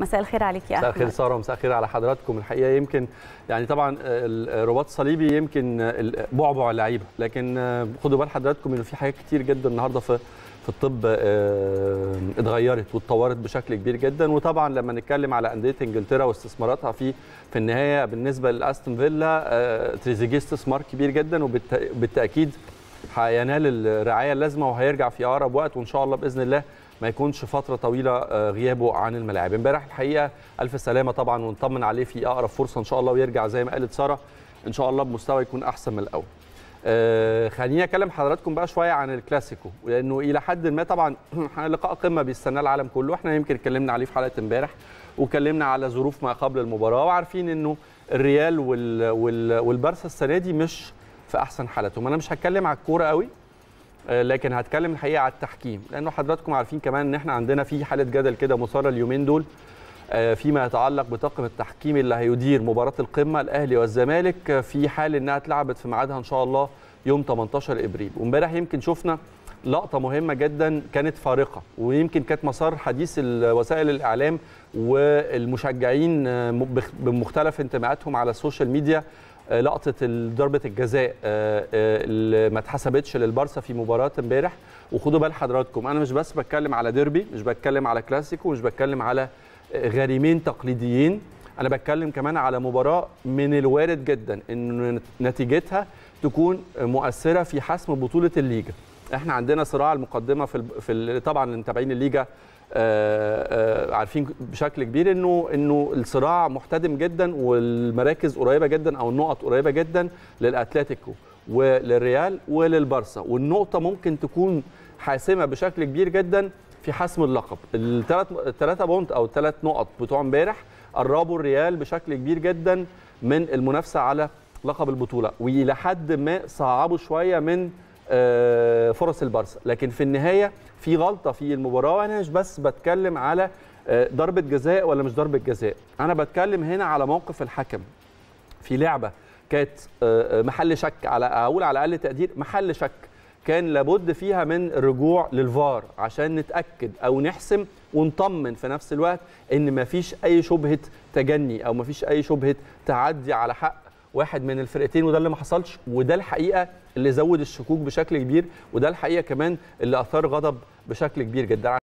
مساء الخير عليك يا احمد. مساء الخير ساره ومساء الخير على حضراتكم. الحقيقه يمكن يعني طبعا الرباط الصليبي يمكن بعبع اللعيبه، لكن خدوا بال حضراتكم انه في حاجات كتير جدا النهارده في الطب اتغيرت واتطورت بشكل كبير جدا. وطبعا لما نتكلم على انديه انجلترا واستثماراتها في النهايه بالنسبه لاستون فيلا، تريزيجيه استثمار كبير جدا وبالتاكيد هينال الرعايه اللازمه وهيرجع في اقرب وقت، وان شاء الله باذن الله ما يكونش فتره طويله غيابه عن الملاعب. امبارح الحقيقه الف سلامه طبعا، ونطمن عليه في اقرب فرصه ان شاء الله، ويرجع زي ما قالت ساره ان شاء الله بمستوى يكون احسن من الاول. خليني اكلم حضراتكم بقى شويه عن الكلاسيكو، لانه الى حد ما طبعا لقاء قمه بيستناه العالم كله. احنا يمكن اتكلمنا عليه في حلقه امبارح، واتكلمنا على ظروف ما قبل المباراه، وعارفين انه الريال والبارسا السنه دي مش في احسن حالتهم. انا مش هتكلم على الكوره قوي، لكن هتكلم الحقيقه على التحكيم، لانه حضراتكم عارفين كمان ان احنا عندنا في حاله جدل كده مثاره اليومين دول فيما يتعلق بطاقم التحكيم اللي هيدير مباراه القمه الاهلي والزمالك، في حال انها اتلعبت في ميعادها ان شاء الله يوم 18 ابريل. وامبارح يمكن شفنا لقطه مهمه جدا كانت فارقه، ويمكن كانت مسار حديث وسائل الاعلام والمشجعين بمختلف انتماءاتهم على السوشيال ميديا، لقطه ضربه الجزاء اللي ما اتحسبتش للبارسا في مباراه امبارح. وخدوا بال حضراتكم انا مش بس بتكلم على ديربي، مش بتكلم على كلاسيكو، مش بتكلم على غريمين تقليديين، انا بتكلم كمان على مباراه من الوارد جدا ان نتيجتها تكون مؤثره في حسم بطوله الليجا. احنا عندنا صراع المقدمه طبعا متابعين الليجا عارفين بشكل كبير انه الصراع محتدم جدا، والمراكز قريبه جدا او النقط قريبه جدا للاتلتيكو وللريال وللبارسا، والنقطه ممكن تكون حاسمه بشكل كبير جدا في حسم اللقب. الثلاثه بونت او الثلاث نقط بتوع امبارح قربوا الريال بشكل كبير جدا من المنافسه على لقب البطوله، والى حد ما صعبوا شويه من فرص البارسا. لكن في النهايه في غلطه في المباراه، وانا مش بس بتكلم على ضربه جزاء ولا مش ضربه جزاء، انا بتكلم هنا على موقف الحكم في لعبه كانت محل شك، على اقول على اقل تقدير محل شك، كان لابد فيها من الرجوع للفار عشان نتاكد او نحسم ونطمن في نفس الوقت ان مفيش اي شبهه تجني او مفيش اي شبهه تعدي على حق واحد من الفرقتين، وده اللي ما حصلش. وده الحقيقه اللي زود الشكوك بشكل كبير، وده الحقيقه كمان اللي اثار غضب بشكل كبير جدا.